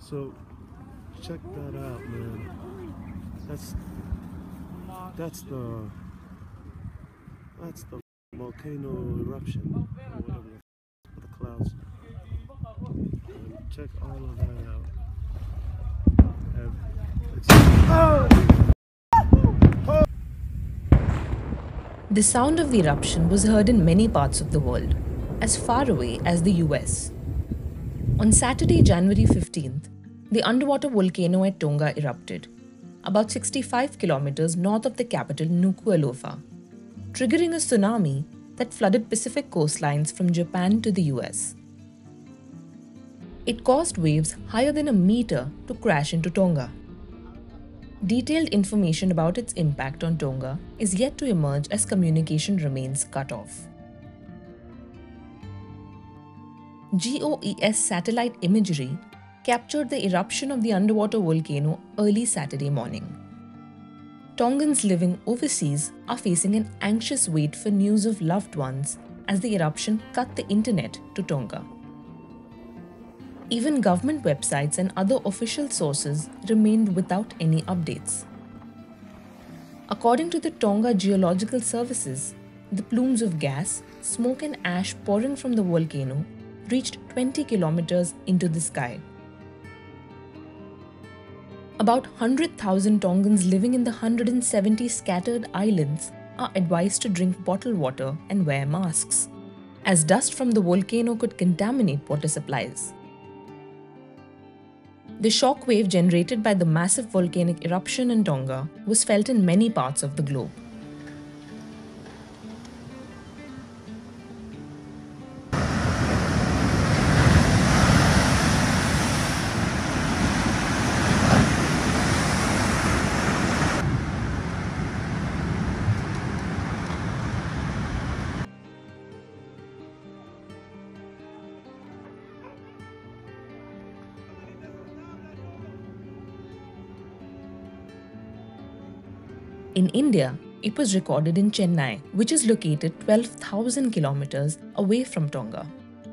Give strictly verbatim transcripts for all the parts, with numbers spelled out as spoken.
So check that out, man. That's that's the that's the volcano eruption or whatever the f with the clouds. And check all of that out. And it's oh! The sound of the eruption was heard in many parts of the world, as far away as the U S. On Saturday, January fifteenth, the underwater volcano at Tonga erupted, about sixty-five kilometers north of the capital Nuku'alofa, triggering a tsunami that flooded Pacific coastlines from Japan to the U S. It caused waves higher than a meter to crash into Tonga. Detailed information about its impact on Tonga is yet to emerge as communication remains cut off. GOES satellite imagery captured the eruption of the underwater volcano early Saturday morning. Tongans living overseas are facing an anxious wait for news of loved ones as the eruption cut the internet to Tonga. Even government websites and other official sources remained without any updates. According to the Tonga Geological Services, the plumes of gas, smoke and ash pouring from the volcano reached twenty kilometers into the sky. About one hundred thousand Tongans living in the one hundred seventy scattered islands are advised to drink bottled water and wear masks, as dust from the volcano could contaminate water supplies. The shockwave generated by the massive volcanic eruption in Tonga was felt in many parts of the globe. In India, it was recorded in Chennai, which is located twelve thousand kilometers away from Tonga.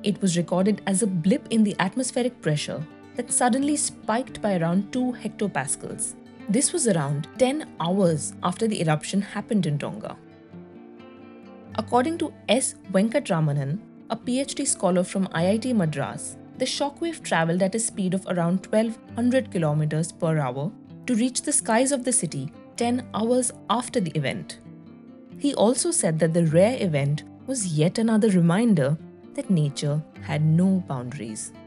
It was recorded as a blip in the atmospheric pressure that suddenly spiked by around two hectopascals. This was around ten hours after the eruption happened in Tonga. According to S. Venkatramanan, a PhD scholar from I I T Madras, the shockwave travelled at a speed of around twelve hundred kilometers per hour to reach the skies of the city ten hours after the event. He also said that the rare event was yet another reminder that nature had no boundaries.